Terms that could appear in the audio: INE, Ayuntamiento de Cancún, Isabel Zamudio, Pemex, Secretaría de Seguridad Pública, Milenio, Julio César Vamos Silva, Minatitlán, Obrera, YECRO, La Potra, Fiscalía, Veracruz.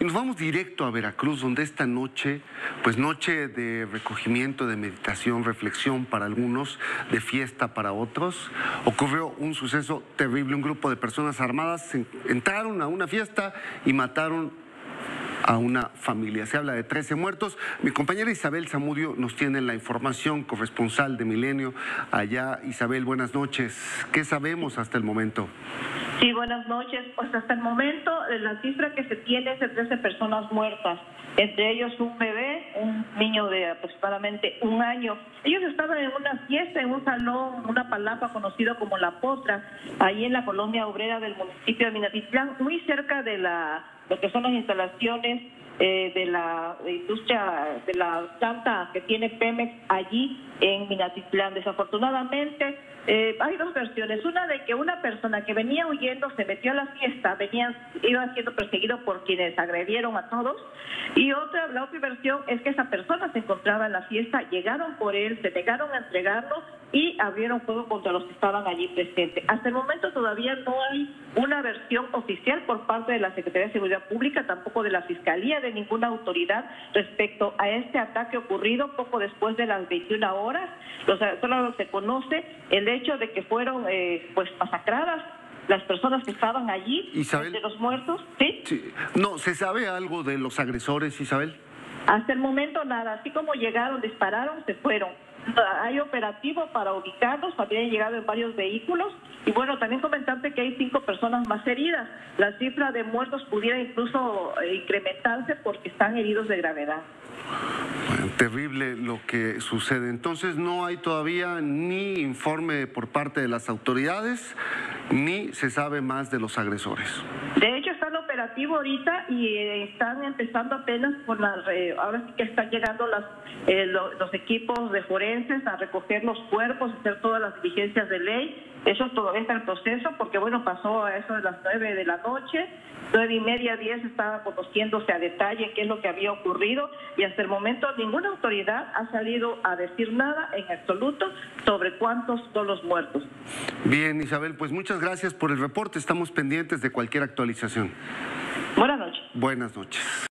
Y nos vamos directo a Veracruz, donde esta noche, pues noche de recogimiento, de meditación, reflexión para algunos, de fiesta para otros, ocurrió un suceso terrible. Un grupo de personas armadas entraron a una fiesta y mataron a una familia. Se habla de 13 muertos. Mi compañera Isabel Zamudio nos tiene la información, corresponsal de Milenio allá. Isabel, buenas noches. ¿Qué sabemos hasta el momento? Sí, buenas noches. Pues hasta el momento la cifra que se tiene es de 13 personas muertas, entre ellos un bebé, un niño de aproximadamente un año. Ellos estaban en una fiesta, en un salón, una palapa conocido como La Potra, ahí en la colonia Obrera del municipio de Minatitlán, muy cerca de lo que son las instalaciones de la industria, de la planta que tiene Pemex allí en Minatitlán. Desafortunadamente hay dos versiones, una de que una persona que venía huyendo se metió a la fiesta, iba siendo perseguido por quienes agredieron a todos, y la otra versión es que esa persona se encontraba en la fiesta, llegaron por él, se negaron a entregarlo y abrieron fuego contra los que estaban allí presentes. Hasta el momento todavía no hay una versión oficial por parte de la Secretaría de Seguridad Pública, tampoco de la Fiscalía, de ninguna autoridad respecto a este ataque ocurrido poco después de las 21 horas. Solo se conoce el hecho de que fueron pues masacradas las personas que estaban allí, Isabel, de los muertos. ¿Sí? Sí. No, ¿se sabe algo de los agresores, Isabel? Hasta el momento nada, así como llegaron, dispararon, se fueron. Hay operativo para ubicarlos, habían llegado en varios vehículos. Y bueno, también comentarte que hay 5 personas más heridas. La cifra de muertos pudiera incluso incrementarse porque están heridos de gravedad. Bueno, terrible lo que sucede. Entonces no hay todavía ni informe por parte de las autoridades, ni se sabe más de los agresores. De hecho, están operativos ahorita y están empezando apenas por la... ahora sí que están llegando los equipos de forenses a recoger los cuerpos, hacer todas las diligencias de ley. Eso todavía está en proceso porque, bueno, pasó a eso de las 9 de la noche, 9:30, 10, estaba conociéndose a detalle qué es lo que había ocurrido y hasta el momento ninguna autoridad ha salido a decir nada en absoluto sobre cuántos son los muertos. Bien, Isabel, pues muchas gracias por el reporte. Estamos pendientes de cualquier actualización. Buenas noches. Buenas noches.